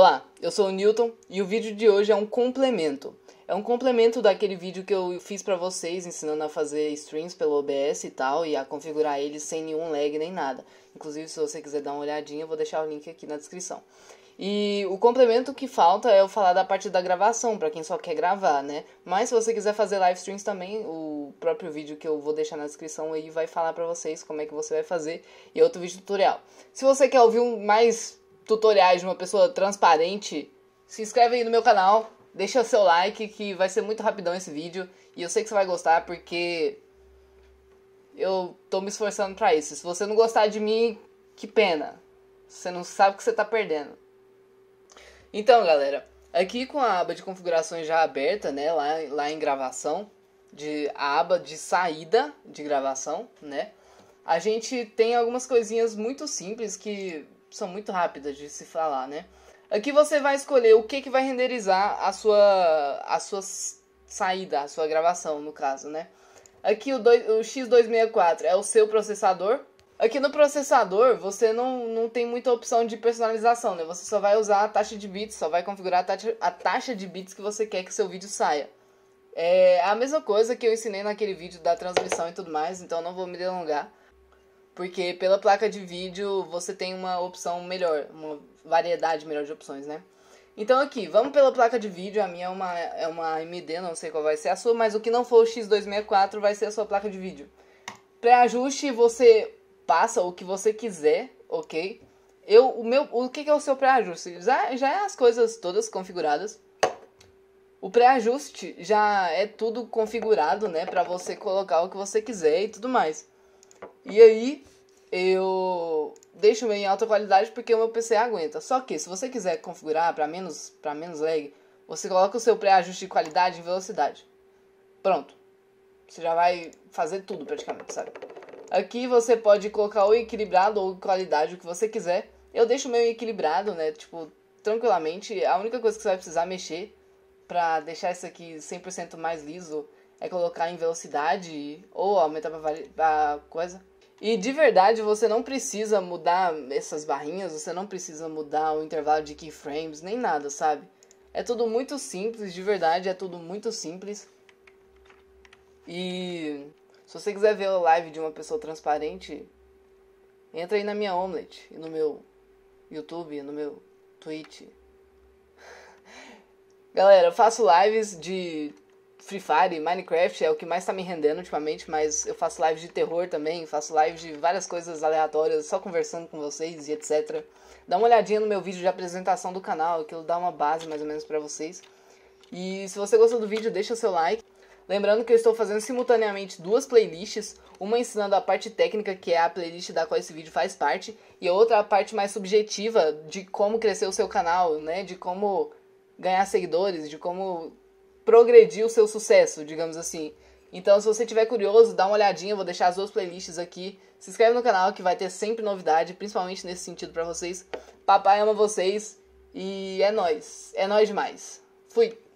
Olá, eu sou o Newton e o vídeo de hoje é um complemento. É um complemento daquele vídeo que eu fiz pra vocês ensinando a fazer streams pelo OBS e tal, e a configurar ele sem nenhum lag nem nada. Inclusive, se você quiser dar uma olhadinha, eu vou deixar o link aqui na descrição. E o complemento que falta é eu falar da parte da gravação, pra quem só quer gravar, né? Mas se você quiser fazer live streams também, o próprio vídeo que eu vou deixar na descrição aí vai falar pra vocês como é que você vai fazer, e outro vídeo tutorial. Se você quer ouvir mais tutoriais de uma pessoa transparente, se inscreve aí no meu canal, deixa seu like, que vai ser muito rapidão esse vídeo, e eu sei que você vai gostar porque eu tô me esforçando pra isso. Se você não gostar de mim, que pena, você não sabe o que você tá perdendo. Então galera, aqui com a aba de configurações já aberta, né, lá em gravação, a aba de saída de gravação, né, a gente tem algumas coisinhas muito simples que são muito rápidas de se falar, né? Aqui você vai escolher o que vai renderizar a sua saída, a sua gravação, no caso, né? Aqui o X264 é o seu processador. Aqui no processador você não tem muita opção de personalização, né? Você só vai usar a taxa de bits, só vai configurar a taxa de bits que você quer que seu vídeo saia. É a mesma coisa que eu ensinei naquele vídeo da transmissão e tudo mais, então não vou me delongar. Porque pela placa de vídeo você tem uma opção melhor, uma variedade melhor de opções, né? Então aqui, vamos pela placa de vídeo, a minha é uma AMD, não sei qual vai ser a sua, mas o que não for o X264 vai ser a sua placa de vídeo. Pré-ajuste, você passa o que você quiser, ok? O que é o seu pré-ajuste? Já é as coisas todas configuradas. O pré-ajuste já é tudo configurado, né? Pra você colocar o que você quiser e tudo mais. E aí, eu deixo meio em alta qualidade porque o meu PC aguenta. Só que, se você quiser configurar para menos lag, você coloca o seu pré-ajuste de qualidade em velocidade. Pronto. Você já vai fazer tudo praticamente, sabe? Aqui você pode colocar ou equilibrado ou qualidade, o que você quiser. Eu deixo o meu equilibrado, né? Tipo, tranquilamente. A única coisa que você vai precisar mexer para deixar isso aqui 100% mais liso é colocar em velocidade ou aumentar pra coisa. E de verdade você não precisa mudar essas barrinhas, você não precisa mudar o intervalo de keyframes, nem nada, sabe? É tudo muito simples, de verdade, é tudo muito simples. E se você quiser ver a live de uma pessoa transparente, entra aí na minha Omlet, no meu YouTube, no meu Twitch. Galera, eu faço lives de Free Fire e Minecraft, é o que mais tá me rendendo ultimamente, mas eu faço live de terror também, faço live de várias coisas aleatórias, só conversando com vocês e etc. Dá uma olhadinha no meu vídeo de apresentação do canal, que eu dá uma base mais ou menos pra vocês. E se você gostou do vídeo, deixa seu like. Lembrando que eu estou fazendo simultaneamente duas playlists, uma ensinando a parte técnica, que é a playlist da qual esse vídeo faz parte, e a outra a parte mais subjetiva de como crescer o seu canal, né, de como ganhar seguidores, de como progredir o seu sucesso, digamos assim. Então, se você estiver curioso, dá uma olhadinha, eu vou deixar as duas playlists aqui. Se inscreve no canal que vai ter sempre novidade, principalmente nesse sentido pra vocês. Papai ama vocês e é nóis demais. Fui!